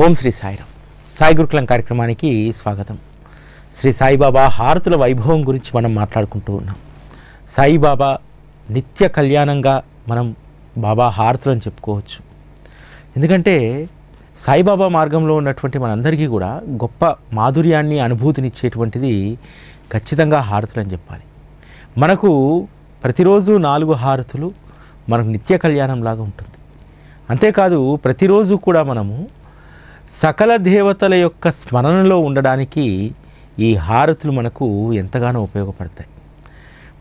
ఓం శ్రీ సాయిరాం సాయి గురుకులం కార్యక్రమానికి స్వాగతం. శ్రీ సాయిబాబా హారతుల వైభవం గురించి మనం మాట్లాడుకుంటూ ఉన్నాం. సాయిబాబా నిత్య కళ్యాణంగా మనం బాబా హారతులను చెప్పుకోవచ్చు. ఎందుకంటే సాయిబాబా మార్గంలో ఉన్నటువంటి మనందరికీ కూడా గొప్ప మాధుర్యాన్ని అనుభూతినిచ్చేటువంటిది ఖచ్చితంగా హారతులని చెప్పాలి. మనకు ప్రతిరోజు 4 హారతులు మనకు నిత్య కళ్యాణంలాగా ఉంటుంది. అంతేకాదు ప్రతిరోజు కూడా మనము సకల దేవతల యొక్క స్మరణలో ఉండడానికి ఈ హారతులు మనకు ఎంతగానో ఉపయోగపడతాయి.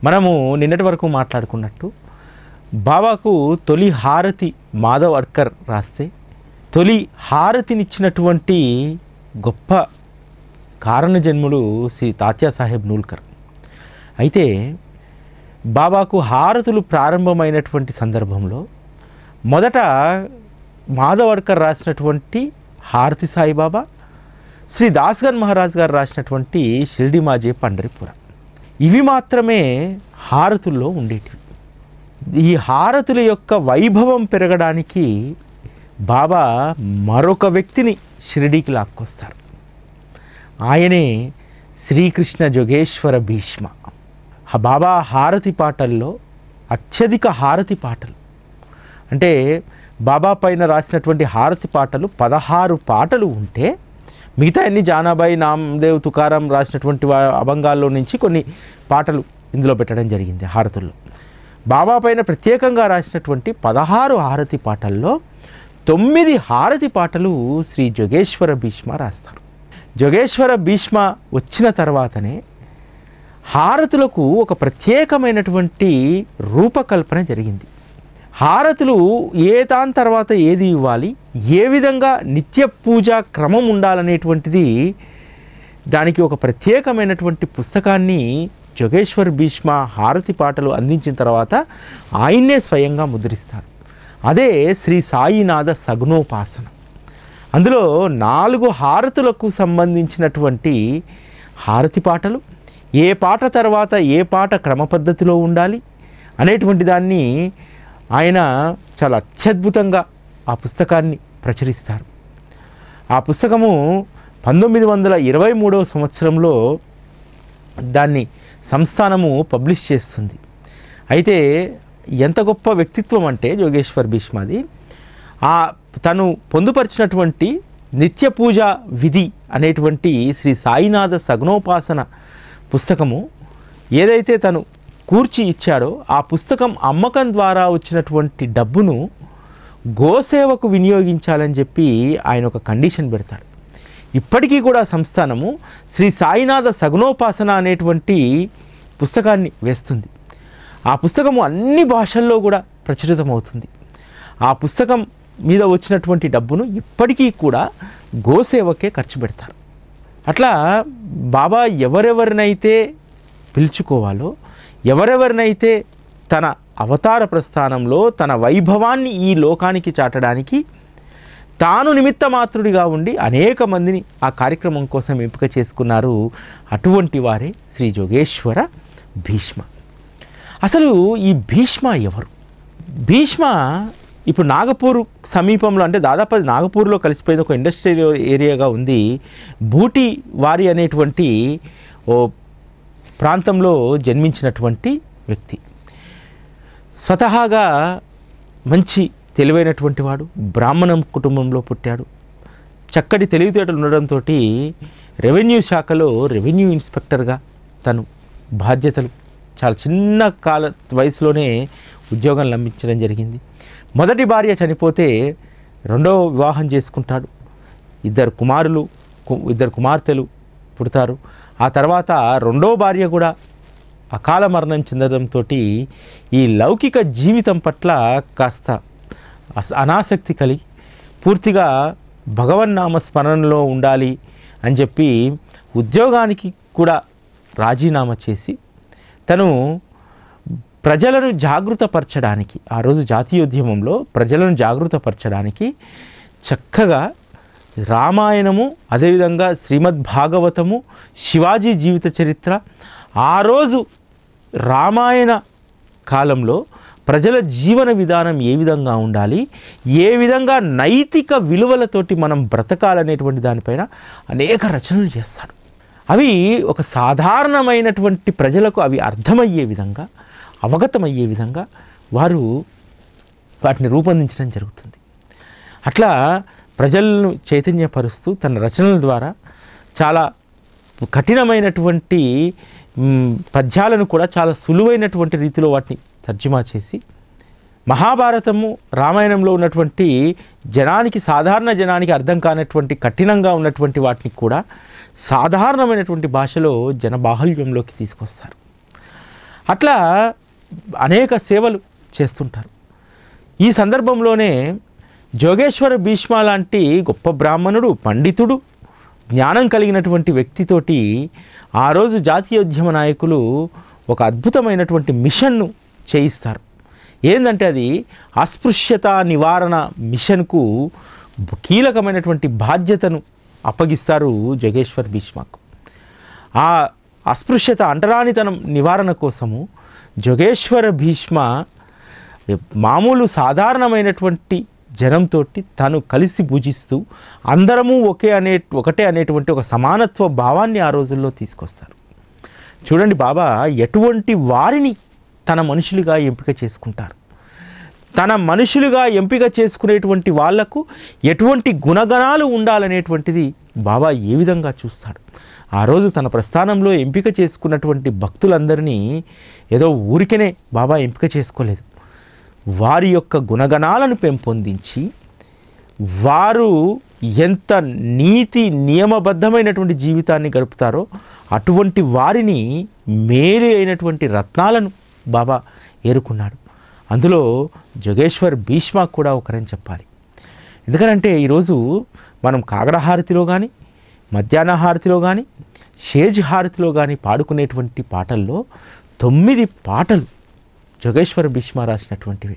మనము నిన్నటి వరకు మాట్లాడుకున్నట్టు బాబాకు తొలి హారతి మాధవ్ వర్కర్ రాస్తే తొలి హారతినిచ్చినటువంటి గొప్ప కారణజన్ముడు శ్రీ తాత్యాసాహెబ్ నూల్కర్. అయితే బాబాకు హారతులు ప్రారంభమైనటువంటి సందర్భంలో మొదట మాధవ్ వర్కర్ రాసినటువంటి హారతి సాయిబాబా, శ్రీ దాస్గన్ మహారాజ్ గారు రాసినటువంటి షిర్డి మాజే పండరిపుర, ఇవి మాత్రమే హారతుల్లో ఉండేటివి. ఈ హారతుల యొక్క వైభవం పెరగడానికి బాబా మరొక వ్యక్తిని షిర్డీకి లాక్కొస్తారు. ఆయనే శ్రీకృష్ణ జోగేశ్వర భీష్మ. బాబా హారతి పాటల్లో అత్యధిక హారతి పాటలు అంటే బాబా పైన రాసినటువంటి హారతి పాటలు 16 పాటలు ఉంటే మిగతా అన్ని జానాబాయి, నామదేవ్, తుకారాం రాసినటువంటి అభంగాల్లో నుంచి కొన్ని పాటలు ఇందులో పెట్టడం జరిగింది. హారతుల్లో బాబా పైన ప్రత్యేకంగా రాసినటువంటి 16 హారతి పాటల్లో 9 హారతి పాటలు శ్రీ జోగేశ్వర భీష్మ రాస్తారు. జోగేశ్వర భీష్మ వచ్చిన తర్వాతనే హారతులకు ఒక ప్రత్యేకమైనటువంటి రూపకల్పన జరిగింది. హారతులు ఏ దాని తర్వాత ఏది ఇవ్వాలి, ఏ విధంగా నిత్య పూజా క్రమం ఉండాలనేటువంటిది దానికి ఒక ప్రత్యేకమైనటువంటి పుస్తకాన్ని జోగేశ్వర్ భీష్మ హారతి పాటలు అందించిన తర్వాత ఆయన్నే స్వయంగా ముద్రిస్తారు. అదే శ్రీ సాయినాథ సగుణోపాసన. అందులో 4 హారతులకు సంబంధించినటువంటి హారతి పాటలు, ఏ పాట తర్వాత ఏ పాట క్రమ పద్ధతిలో ఉండాలి అనేటువంటి దాన్ని ఆయన చాలా అత్యద్భుతంగా ఆ పుస్తకాన్ని ప్రచురిస్తారు. ఆ పుస్తకము 1923 సంవత్సరంలో దాన్ని సంస్థానము పబ్లిష్ చేస్తుంది. అయితే ఎంత గొప్ప వ్యక్తిత్వం అంటే జోగేశ్వర్ భీష్మది. తను పొందుపరిచినటువంటి నిత్య పూజ విధి అనేటువంటి శ్రీ సాయినాథ సగుణోపాసన పుస్తకము ఏదైతే తను కూర్చి ఇచ్చాడో ఆ పుస్తకం అమ్మకం ద్వారా వచ్చినటువంటి డబ్బును గోసేవకు వినియోగించాలని చెప్పి ఆయన ఒక కండిషన్ పెడతాడు. ఇప్పటికీ కూడా సంస్థానము శ్రీ సాయినాథ సగుణోపాసన అనేటువంటి పుస్తకాన్ని వేస్తుంది. ఆ పుస్తకము అన్ని భాషల్లో కూడా ప్రచురితమవుతుంది. ఆ పుస్తకం మీద వచ్చినటువంటి డబ్బును ఇప్పటికీ కూడా గోసేవకే ఖర్చు పెడతారు. అట్లా బాబా ఎవరెవరినైతే పిలుచుకోవాలో, ఎవరెవరినైతే తన అవతార ప్రస్థానంలో తన వైభవాన్ని ఈ లోకానికి చాటడానికి తాను నిమిత్తమాత్రుడిగా ఉండి అనేక మందిని ఆ కార్యక్రమం కోసం ఎంపిక చేసుకున్నారు. అటువంటి వారే శ్రీ జోగేశ్వర భీష్మ. అసలు ఈ భీష్మ ఎవరు? భీష్మ ఇప్పుడు నాగపూర్ సమీపంలో, అంటే దాదాపు నాగపూర్లో కలిసిపోయింది, ఒక ఇండస్ట్రియల్ ఏరియాగా ఉంది. బూటి వారి అనేటువంటి ఓ ప్రాంతంలో జన్మించినటువంటి వ్యక్తి. స్వతహాగా మంచి తెలివైనటువంటి వాడు. బ్రాహ్మణం కుటుంబంలో పుట్టాడు. చక్కటి తెలివితేటలు ఉండడంతో రెవెన్యూ శాఖలో రెవెన్యూ ఇన్స్పెక్టర్గా తను బాధ్యతలు చాలా చిన్న వయసులోనే ఉద్యోగం లంబించడం జరిగింది. మొదటి భార్య చనిపోతే రెండో వివాహం చేసుకుంటాడు. 2 కుమార్తెలు పుడతారు. ఆ తర్వాత రెండో భార్య కూడా అకాల మరణం చెందడంతో ఈ లౌకిక జీవితం పట్ల కాస్త అనాసక్తి కలిగి పూర్తిగా భగవన్నామ స్మరణలో ఉండాలి అని చెప్పి ఉద్యోగానికి కూడా రాజీనామా చేసి తను ప్రజలను జాగృతపరచడానికి, ఆ రోజు జాతీయోద్యమంలో ప్రజలను జాగృతపరచడానికి చక్కగా రామాయణము, అదేవిధంగా శ్రీమద్భాగవతము, శివాజీ జీవిత చరిత్ర, ఆ రోజు రామాయణ కాలంలో ప్రజల జీవన విధానం ఏ విధంగా ఉండాలి, ఏ విధంగా నైతిక విలువలతోటి మనం బ్రతకాలనేటువంటి దానిపైన అనేక రచనలు చేస్తాడు. అవి ఒక సాధారణమైనటువంటి ప్రజలకు అవి అర్థమయ్యే విధంగా అవగతమయ్యే విధంగా వారు వాటిని రూపొందించడం జరుగుతుంది. అట్లా ప్రజలను చైతన్యపరుస్తూ తన రచనల ద్వారా చాలా కఠినమైనటువంటి పద్యాలను కూడా చాలా సులువైనటువంటి రీతిలో వాటిని తర్జుమా చేసి మహాభారతము రామాయణంలో ఉన్నటువంటి జనానికి సాధారణ జనానికి అర్థం కానటువంటి కఠినంగా ఉన్నటువంటి వాటిని కూడా సాధారణమైనటువంటి భాషలో జనబాహుల్యంలోకి తీసుకొస్తారు. అట్లా అనేక సేవలు చేస్తుంటారు. ఈ సందర్భంలోనే జోగేశ్వర భీష్మ లాంటి గొప్ప బ్రాహ్మణుడు పండితుడు జ్ఞానం కలిగినటువంటి వ్యక్తితోటి ఆ రోజు జాతీయోద్యమ నాయకులు ఒక అద్భుతమైనటువంటి మిషన్ను చేయిస్తారు. ఏంటంటే అది అస్పృశ్యత నివారణ మిషన్కు కీలకమైనటువంటి బాధ్యతను అప్పగిస్తారు జోగేశ్వర భీష్మకు. ఆ అస్పృశ్యత అంటరానితనం నివారణ కోసము జోగేశ్వర భీష్మ మామూలు సాధారణమైనటువంటి జనంతో తను కలిసి పూజిస్తూ అందరము ఒకటే అనేటువంటి ఒక సమానత్వ భావాన్ని ఆ రోజుల్లో తీసుకొస్తారు. చూడండి, బాబా ఎటువంటి వారిని తన మనుషులుగా ఎంపిక చేసుకుంటారు. తన మనుషులుగా ఎంపిక చేసుకునేటువంటి వాళ్లకు ఎటువంటి గుణగణాలు ఉండాలనేటువంటిది బాబా ఏ విధంగా చూస్తాడు. ఆ రోజు తన ప్రస్థానంలో ఎంపిక చేసుకున్నటువంటి భక్తులందరినీ ఏదో ఊరికనే బాబా ఎంపిక చేసుకోలేదు. వారి యొక్క గుణగణాలను పెంపొందించి వారు ఎంత నీతి నియమబద్ధమైనటువంటి జీవితాన్ని గడుపుతారో అటువంటి వారిని మేలు అయినటువంటి రత్నాలను బాబా ఏరుకున్నాడు. అందులో జోగేశ్వర్ భీష్మ కూడా ఒకరని చెప్పాలి. ఎందుకనంటే ఈరోజు మనం కాగడ హారతిలో కానీ మధ్యాహ్న హారతిలో కానీ షేజ్ హారతిలో కానీ పాడుకునేటువంటి పాటల్లో 9 పాటలు జోగేశ్వర భీష్మ రాసినటువంటివి.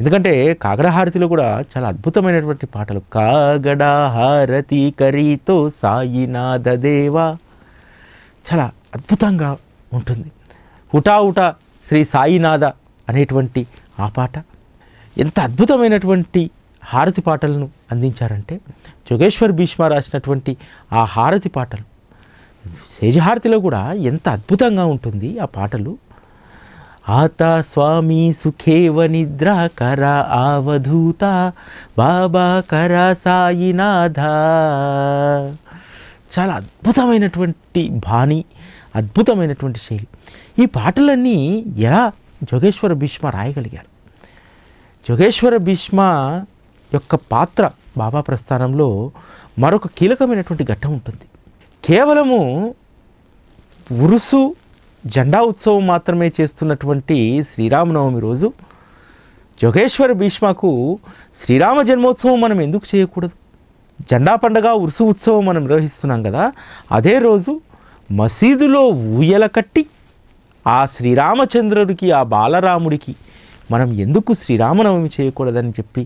ఎందుకంటే కాగడ హారతిలో కూడా చాలా అద్భుతమైనటువంటి పాటలు. కాగడ హారతి కరీతో సాయినాథ దేవా చాలా అద్భుతంగా ఉంటుంది. హుటాహుటా శ్రీ సాయినాథ అనేటువంటి ఆ పాట ఎంత అద్భుతమైనటువంటి హారతి పాటలను అందించారంటే జోగేశ్వర భీష్మ రాసినటువంటి ఆ హారతి పాటలు సేజహారతిలో కూడా ఎంత అద్భుతంగా ఉంటుంది ఆ పాటలు. आता स्वामी सुखेव निद्रा करा आवधूता बाबा करा साईनाथा చాలా అద్భుతమైనటువంటి బాణి, అద్భుతమైనటువంటి శైలి. ఈ పాటలన్నీ ఎలా జోగేశ్వర భీష్మ రాయగలిగారు? జోగేశ్వర భీష్మ యొక్క పాత్ర బాబా ప్రస్థానంలో మరొక కీలకమైనటువంటి ఘట్టం ఉంటుంది. కేవలము ఉరుసు జెండా ఉత్సవం మాత్రమే చేస్తున్నటువంటి శ్రీరామ నవమి రోజు జోగేశ్వర భీష్మకు శ్రీరామ జన్మోత్సవం మనం ఎందుకు చేయకూడదు? జెండా పండగ ఉరుసు ఉత్సవం మనం నిర్వహిస్తున్నాం కదా, అదే రోజు మసీదులో ఊయల కట్టి ఆ శ్రీరామచంద్రుడికి ఆ బాలరాముడికి మనం ఎందుకు శ్రీరామనవమి చేయకూడదని చెప్పి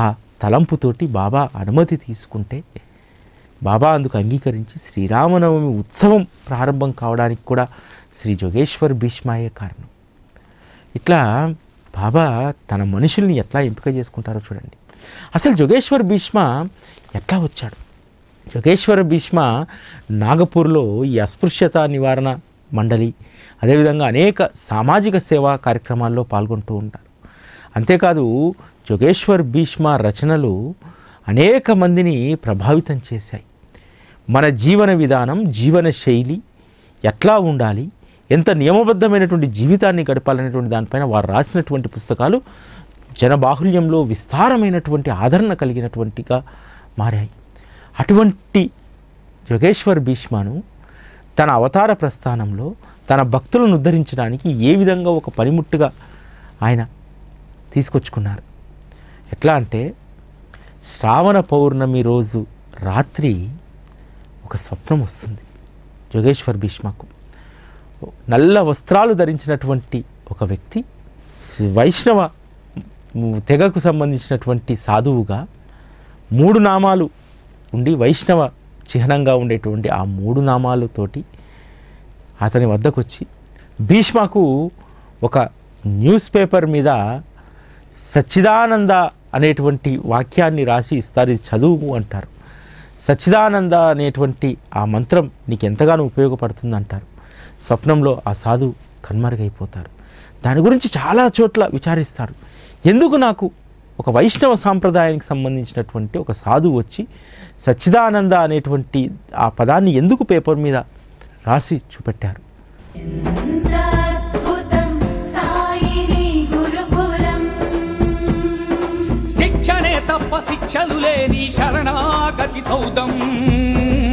ఆ తలంపుతోటి బాబా అనుమతి తీసుకుంటే బాబా అందుకు అంగీకరించి శ్రీరామనవమి ఉత్సవం ప్రారంభం కావడానికి కూడా శ్రీ జోగేశ్వర భీష్మయే కారణం. ఇట్లా బాబా తన మనుషుల్ని ఎట్లా ఎంపిక చేసుకుంటారో చూడండి. అసలు జోగేశ్వర భీష్మ ఎట్లా వచ్చాడు? జోగేశ్వర భీష్మ నాగపూర్లో ఈ అస్పృశ్యత నివారణ మండలి అదేవిధంగా అనేక సామాజిక సేవా కార్యక్రమాల్లో పాల్గొంటూ ఉంటారు. అంతేకాదు జోగేశ్వర భీష్మ రచనలు అనేక మందిని ప్రభావితం చేశాయి. మన జీవన విధానం, జీవన శైలి ఎట్లా ఉండాలి, ఎంత నియమబద్ధమైనటువంటి జీవితాన్ని గడపాలనేటువంటి దానిపైన వారు రాసినటువంటి పుస్తకాలు జనబాహుల్యంలో విస్తారమైనటువంటి ఆదరణ కలిగినటువంటిగా మారాయి. అటువంటి జోగేశ్వర భీష్మను తన అవతార ప్రస్థానంలో తన భక్తులను ఉద్ధరించడానికి ఏ విధంగా ఒక పనిముట్టుగా ఆయన తీసుకొచ్చుకున్నారు? ఎట్లా అంటే శ్రావణ పౌర్ణమి రోజు రాత్రి ఒక స్వప్నం వస్తుంది జోగేశ్వర భీష్మకు. నల్ల వస్త్రాలు ధరించినటువంటి ఒక వ్యక్తి వైష్ణవ తెగకు సంబంధించినటువంటి సాధువుగా 3 నామాలు ఉండి వైష్ణవ చిహ్నంగా ఉండేటువంటి ఆ 3 నామాలతోటి అతని వద్దకు వచ్చి భీష్మకు ఒక న్యూస్‌పేపర్ మీద సచిదానంద అనేటువంటి వాక్యాన్ని రాసి ఇస్తారు, చదువు అంటారు. సచిదానంద అనేటువంటి ఆ మంత్రం నీకు ఎంతగానో ఉపయోగపడుతుంది అంటారు. స్వప్నంలో ఆ సాధు కన్మరుగైపోతారు. దాని గురించి చాలా చోట్ల విచారిస్తారు. ఎందుకు నాకు ఒక వైష్ణవ సాంప్రదాయానికి సంబంధించినటువంటి ఒక సాధువు వచ్చి సచ్చిదానంద అనేటువంటి ఆ పదాన్ని ఎందుకు పేపర్ మీద రాసి చూపెట్టారు? శిక్షణే తప్ప శిక్షలు లేని శరణాగతి సౌధం.